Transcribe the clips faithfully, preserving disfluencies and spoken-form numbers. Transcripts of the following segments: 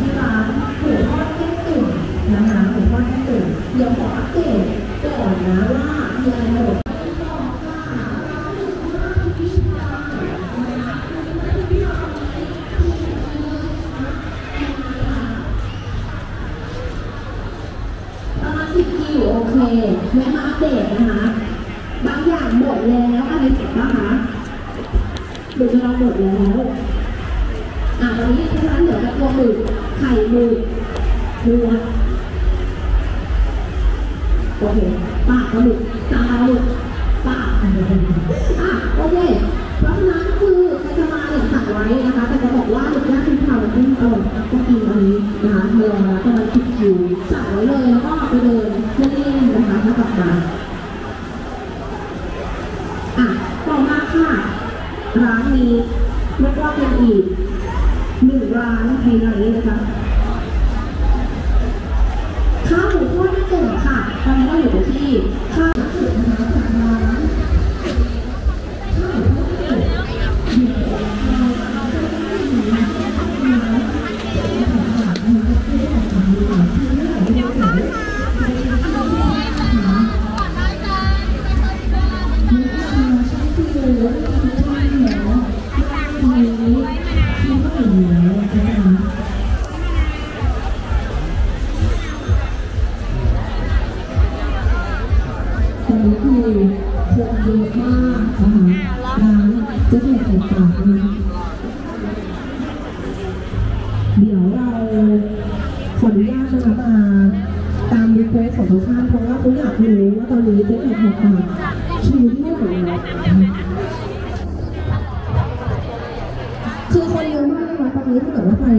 ที่ร้านหูทอดแก้มตุ๋นนะคะหูทอดแก้มตุ๋นเดี๋ยวขออัปเดตก่อนนะว่ามีอะไรหมดโอเคแม่มาอัปเดตนะคะบางอย่างหมดแล้วอะไรเสร็จบ้างคะดูจะเราหมดแล้วอ่ะตอนนี้ที่ร้านเหลือแต่ตัวหมึกไข่หมึกเนื้อโอเคปากหมึกตาหมึกปากอ่ะโอเคเพราะฉะนั้นคือใครจะมาเนี่ยสั่งไว้นะคะแต่จะบอกว่าหมึกย่างที่ทำมันเป็นอร่อยก็กินอันนี้นะคะเธอแล้วก็มันติดอยู่สั่งไว้เลยแล้วก็ไปเดินเล่นๆนะคะแล้วกลับมาอ่ะต่อมาค่ะร้านนี้ไม่ว่าเป็นอีกหนึ่งร้านไฮไลท์นะคะข้าวหมูทอดไม่เกิดค่ะตอนนี้เราอยู่ที่ข้าวเกิดนะคะจากร้านเดี๋ยวเราขออนุญาตนะคะมาตามรีเควสของทุกท่านเพราะว่าเขาอยากรู้ว่าตอนนี้เจ๊แขกของเราคิวที่เท่าไหร่แล้วคือคนเยอะมากนะคะตอนนี้ถ้าเกิดว่าใคร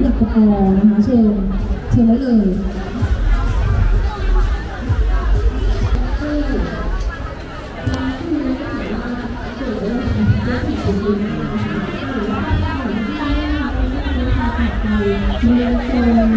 อยากจะพอนะคะเชิญเชิญได้เลยเดี๋ยว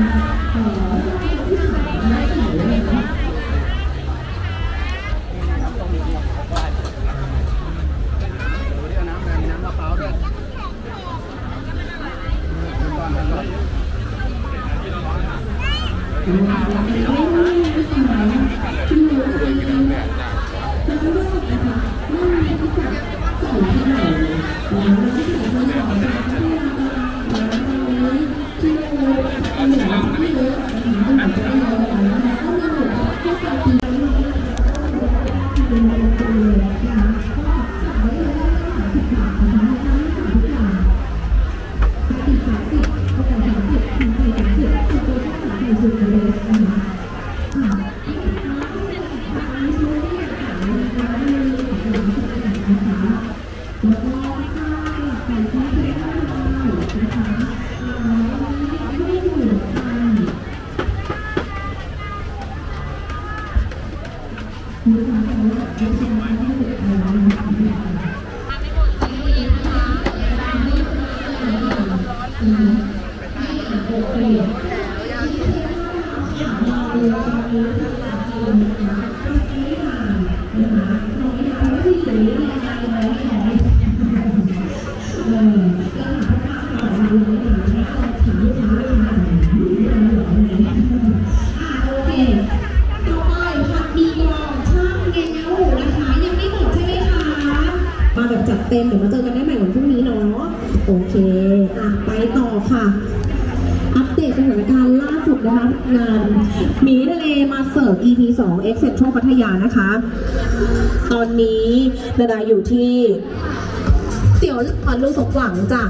มาเจอกันได้ใหม่วันพรุ่งนี้เนาะโอเคอ่ะไปต่อค่ะอัปเดตสถานการณ์ล่าสุดนะคะงานหมีทะเลมาเสิร์ฟ อี พี สอง X Central พัทยานะคะตอนนี้ดาดาอยู่ที่เตี๋ยวหรือลูกสมหวังจ้ะ